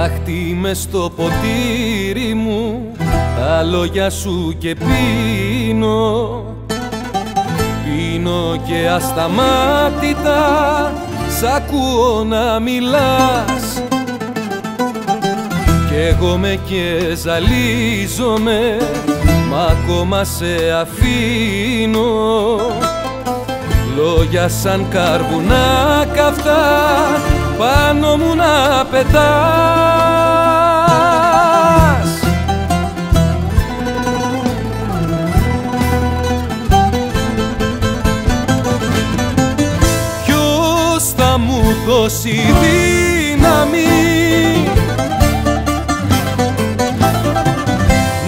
Λάχτη μες στο ποτήρι μου, τα λόγια σου και πίνω. Πίνω και ασταμάτητα σ' ακούω να μιλάς. Κι εγώ με και ζαλίζομαι, μα ακόμα σε αφήνω. Λόγια σαν καρβουνά καυτά πάνω μου να πετάς. Ποιος θα μου δώσει δύναμη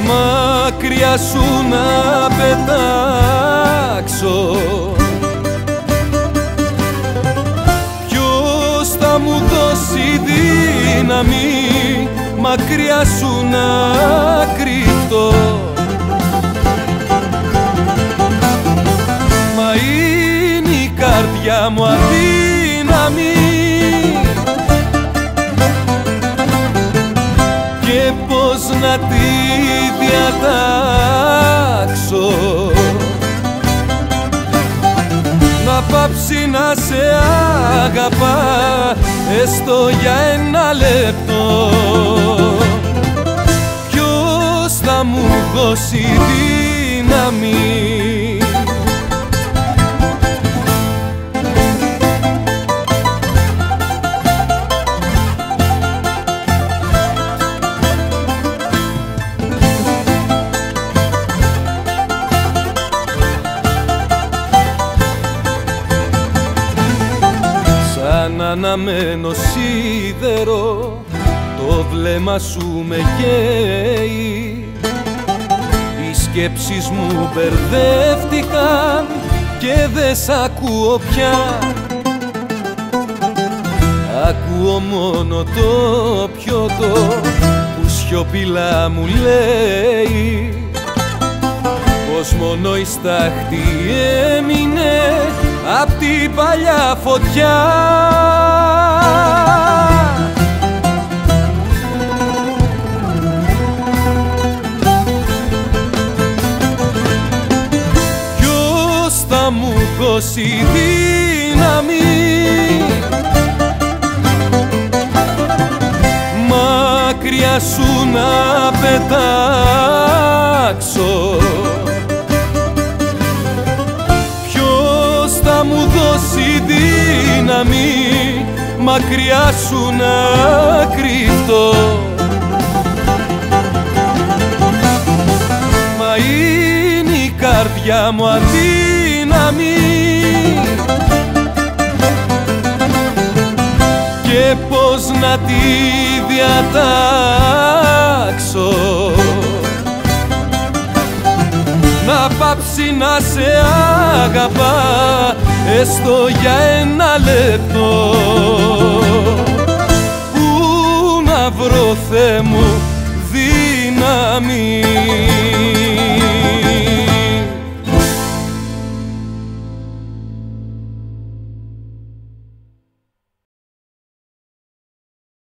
μακριά σου να πετάξω? Μου δώσει δύναμη μακριά σου να κρυφτώ. Μα είναι η καρδιά μου αδύναμη και πώς να τη διατάξω. Να πάψει να σε αγαπά έστω για ένα λεπτό. Ποιος θα μου δώσει δύναμη? Αναμένο σίδερο το βλέμμα σου με καίει. Οι σκέψεις μου μπερδεύτηκαν και δε σ' ακούω πια. Ακούω μόνο το πιωτό που σιωπηλά μου λέει πως μόνο η στάχτη έμεινε απ' την παλιά φωτιά. Ποιος θα μου δώσει δύναμη μακριά σου να πετάξω? Μου δώσει δύναμη μακριά σου να κρυφτώ. Μα είναι η καρδιά μου αδύναμη και πώς να τη διατάξω. Να πάψει να σε αγαπά έστω για ένα λεπτό. Πού να βρω, Θεέ μου, δύναμη?